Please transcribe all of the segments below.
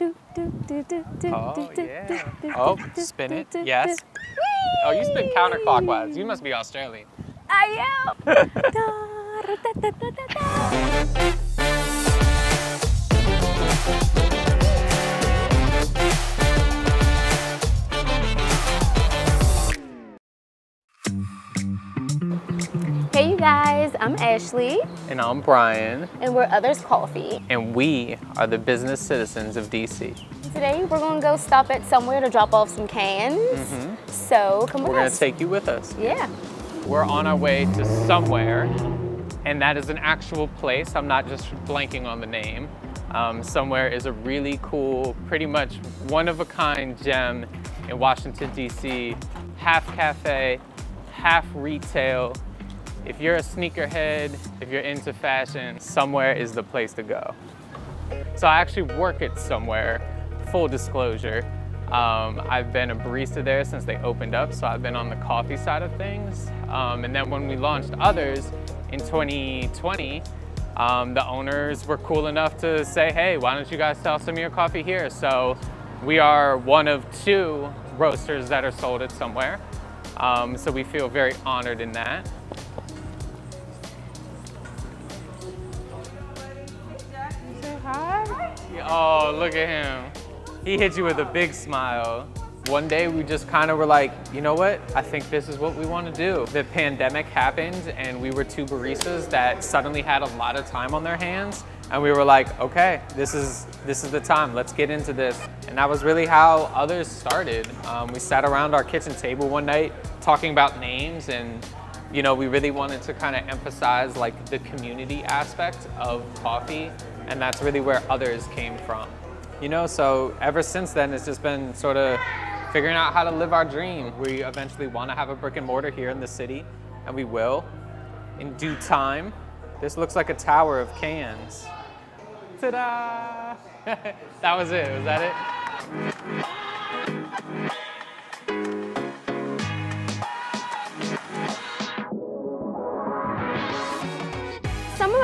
Oh, yeah. Oh, spin it. Yes. Oh, you spin counterclockwise. You must be Australian. I am. Hey you guys, I'm Ashley. And I'm Brian. And we're Others Coffee. And we are the business citizens of DC. Today we're gonna go stop at Somewhere to drop off some cans. Mm-hmm. So come with us. We're gonna take you with us. Yeah. We're on our way to Somewhere, and that is an actual place. I'm not just blanking on the name. Somewhere is a really cool, pretty much one-of-a-kind gem in Washington, DC. Half cafe, half retail. If you're a sneakerhead, if you're into fashion, Somewhere is the place to go. So I actually work at Somewhere, full disclosure. I've been a barista there since they opened up, so I've been on the coffee side of things. And then when we launched Others in 2020, the owners were cool enough to say, hey, why don't you guys sell some of your coffee here? So we are one of two roasters that are sold at Somewhere. So we feel very honored in that. Oh, look at him. He hit you with a big smile. One day we just kind of were like, you know what? I think this is what we want to do. The pandemic happened and we were two baristas that suddenly had a lot of time on their hands. And we were like, okay, this is the time. Let's get into this. And that was really how Others started. We sat around our kitchen table one night talking about names, and you know, we really wanted to kind of emphasize like the community aspect of coffee. And that's really where Others came from. You know, so ever since then, it's just been sort of figuring out how to live our dream. We eventually want to have a brick and mortar here in the city, and we will in due time. This looks like a tower of cans. Ta-da! That was it, was that it?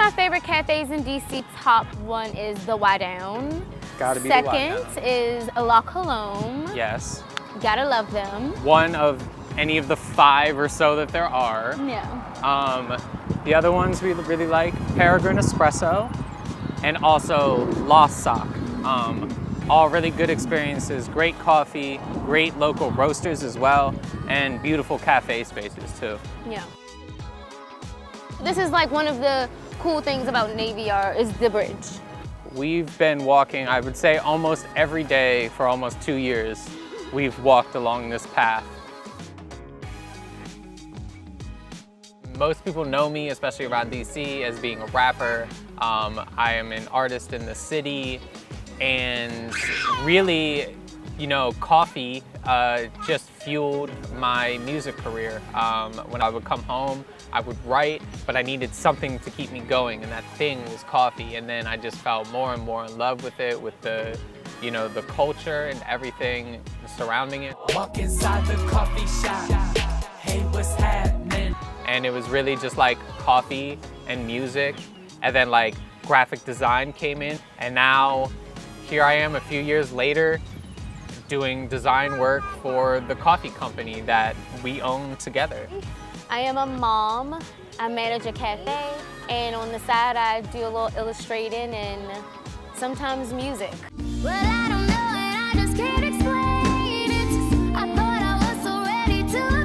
My favorite cafes in DC, top one is the Wydown. Gotta be the Wydown. Second is La Colombe. Yes. Gotta love them. One of any of the five or so that there are. Yeah. The other ones we really like, Peregrine Espresso and also Lost Sock. All really good experiences, great coffee, great local roasters as well, and beautiful cafe spaces too. Yeah. This is like one of the cool things about Navy Yard is the bridge. We've been walking, I would say almost every day for almost 2 years, we've walked along this path. Most people know me, especially around DC, as being a rapper. I am an artist in the city, and really, you know, coffee just fueled my music career. When I would come home, I would write, but I needed something to keep me going, and that thing was coffee. And then I just fell more and more in love with it, with the, you know, the culture and everything surrounding it. Walk inside the coffee shop. Hey, what's happening? And it was really just like coffee and music, and then like graphic design came in, and now here I am a few years later, doing design work for the coffee company that we own together. I am a mom, I manage a cafe, and on the side I do a little illustrating and sometimes music. Well, I don't know and I just can't explain it. I thought I was so ready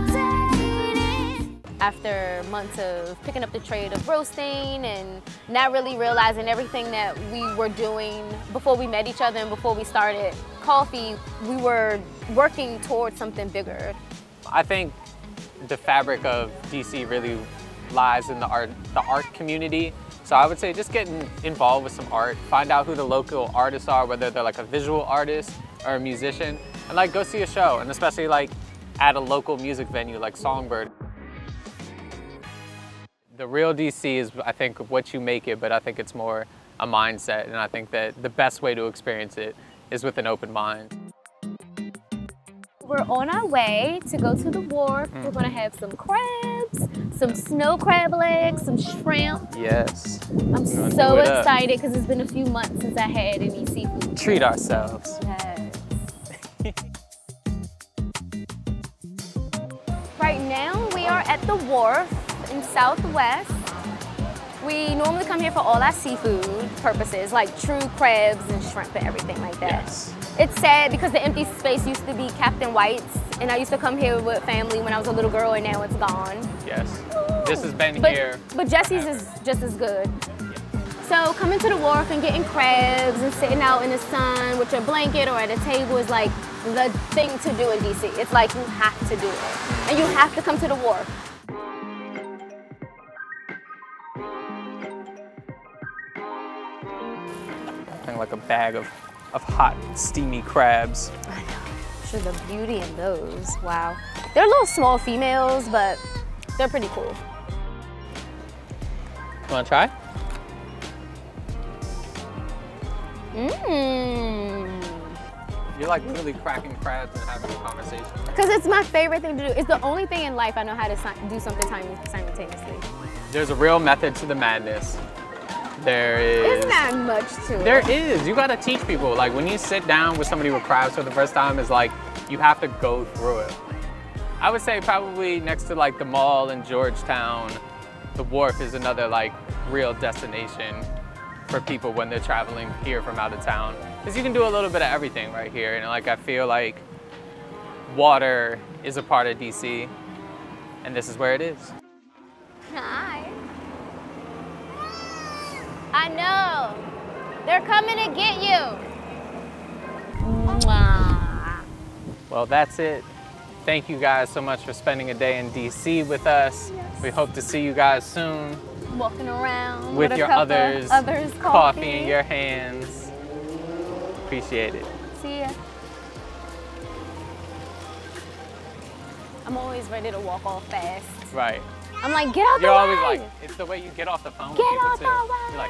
to obtain it. After months of picking up the trade of roasting and not really realizing everything that we were doing before we met each other and before we started coffee, we were working towards something bigger. I think the fabric of DC really lies in the art community. So I would say just get involved with some art, find out who the local artists are, whether they're like a visual artist or a musician, and like go see a show, and especially like at a local music venue like Songbird. The real DC is, I think, what you make it, but I think it's more a mindset, and I think that the best way to experience it is with an open mind. We're on our way to go to the wharf. We're gonna have some crabs, some snow crab legs, some shrimp. Yes. I'm so excited because it's been a few months since I had any seafood. Treat ourselves. Yes. Right now we are at the wharf in Southwest. We normally come here for all our seafood purposes, like true crabs and shrimp and everything like that. Yes. It's sad because the empty space used to be Captain White's, and I used to come here with family when I was a little girl, and now it's gone. Yes. Ooh. This has been here. But Jesse's is just as good. Yes. So coming to the wharf and getting crabs and sitting out in the sun with your blanket or at a table is like the thing to do in DC. It's like you have to do it, and you have to come to the wharf. Like a bag of hot, steamy crabs. I know. Sure, the beauty in those. Wow. They're little small females, but they're pretty cool. You wanna try? You're like really cracking crabs and having a conversation. Because it's my favorite thing to do. It's the only thing in life I know how to do something simultaneously. There's a real method to the madness. There is. There's not much to it. There is. You gotta teach people. Like when you sit down with somebody with crabs for the first time, it's like you have to go through it. I would say probably next to like the mall in Georgetown, the wharf is another like real destination for people when they're traveling here from out of town. Because you can do a little bit of everything right here. And like I feel like water is a part of DC, and this is where it is. Hi. I know. They're coming to get you. Mwah. Well, that's it. Thank you guys so much for spending a day in DC with us. Yes. We hope to see you guys soon. Walking around with your others coffee in your hands. Appreciate it. See ya. I'm always ready to walk off fast. Right. I'm like, get out the way. You're always like, it's the way you get off the phone with people too. You're like,